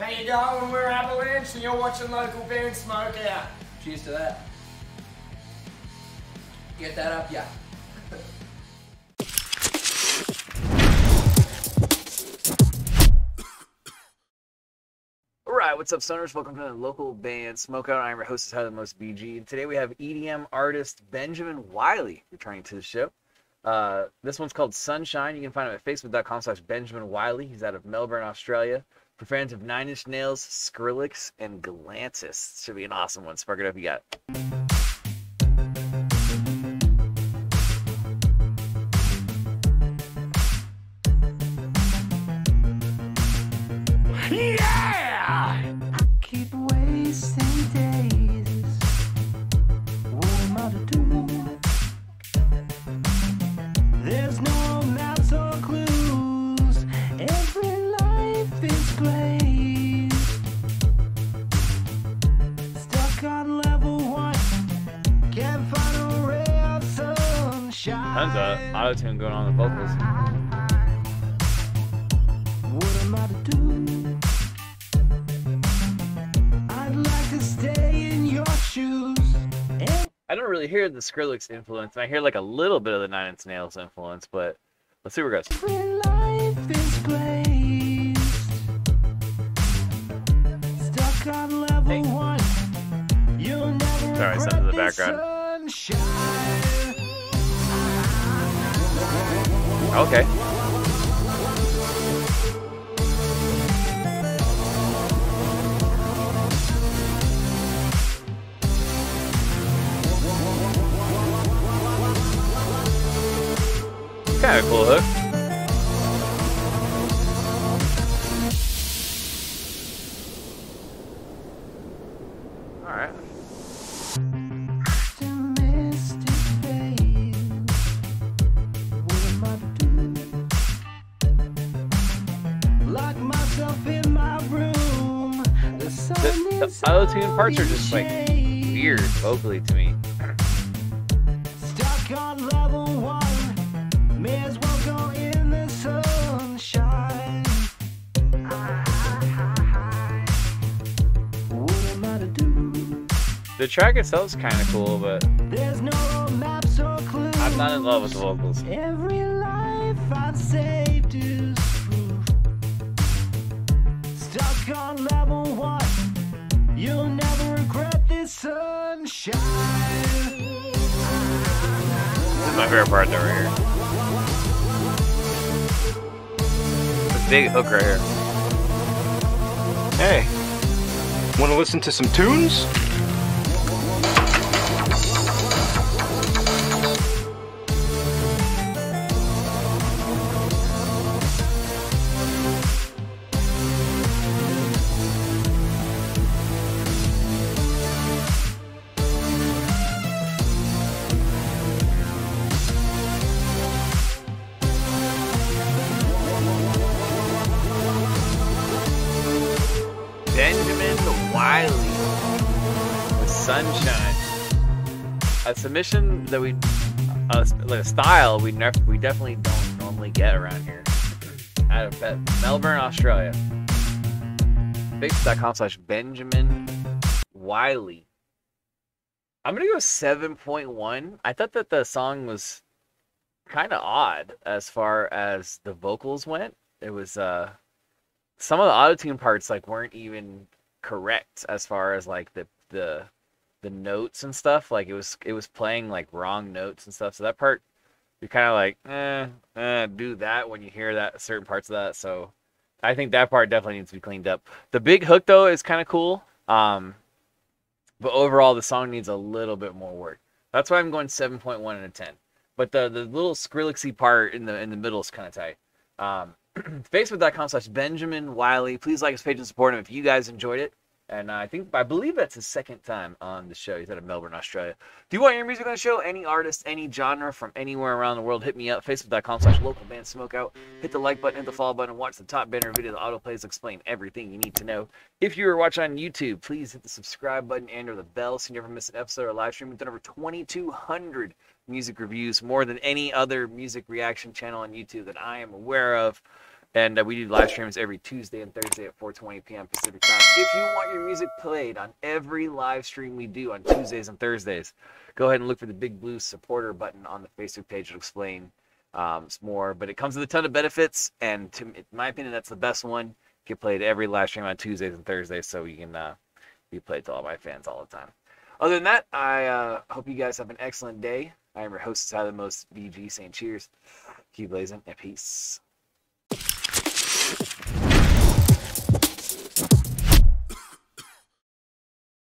How you going? We're Avalanche and you're watching Local Band Smokeout. Cheers to that. Get that up, yeah. Alright, what's up, Sunners? Welcome to the Local Band Smokeout. I'm your host, Tyler Most BG, and today we have EDM artist Benjamin Wylie returning to the show. This one's called Sunshine. You can find him at facebook.com/Benjamin Wylie. He's out of Melbourne, Australia. For fans of 9 Inch Nails, Skrillex, and Galantis. Should be an awesome one. Spark it up, you got it. Tons of auto-tune going on in the vocals. What am I to do? I'd like to stay in your shoes. I don't really hear the Skrillex influence, and I hear like a little bit of the 9 Inch Nails influence, but let's see where it goes. Life is placed. Stuck on level one. You'll never. Sorry, sounds in the background. Sunshine. Okay. Kind of a cool hook. All right. The auto-tune parts are just like weird vocally to me. Stuck on level one, may as well go in the sunshine. What am I to do? The track itself is kind of cool, but there's no maps or clues. I'm not in love with the vocals. Every life I've saved is proof. Stuck on level one. You'll never regret this sunshine. This is my favorite part over here. The big hook right here. Hey, want to listen to some tunes? Benjamin Wylie, Sunshine. A submission that we, like a style we definitely don't normally get around here. Out of Melbourne, Australia. facebook.com/Benjamin Wylie. I'm gonna go 7.1. I thought that the song was kind of odd as far as the vocals went. It was some of the auto-tune parts like weren't even correct as far as like the notes and stuff. Like it was playing like wrong notes and stuff. So that part you're kind of like do that when you hear that certain parts of that. So I think that part definitely needs to be cleaned up. The big hook though is kind of cool. But overall the song needs a little bit more work. That's why I'm going 7.1 out of 10. But the little Skrillexy part in the middle is kind of tight. Facebook.com/Benjamin Wylie. Please like his page and support him if you guys enjoyed it. And I believe that's his second time on the show. He's out of Melbourne, Australia. Do you want your music on the show? Any artist, any genre from anywhere around the world, hit me up. Facebook.com/Local Band Smokeout. Hit the like button, hit the follow button, and watch the top banner video that autoplays explain everything you need to know. If you are watching on YouTube, please hit the subscribe button and or the bell so you never miss an episode or live stream. We've done over 2,200 music reviews, more than any other music reaction channel on YouTube that I am aware of. And we do live streams every Tuesday and Thursday at 4:20 p.m. Pacific time. If you want your music played on every live stream we do on Tuesdays and Thursdays, go ahead and look for the big blue supporter button on the Facebook page. It'll explain some more. But it comes with a ton of benefits. And to, in my opinion, that's the best one. Get played every live stream on Tuesdays and Thursdays, so you can be played to all my fans all the time. Other than that, I hope you guys have an excellent day. I am your host, Tyler Most BG, saying cheers, keep blazing, and peace.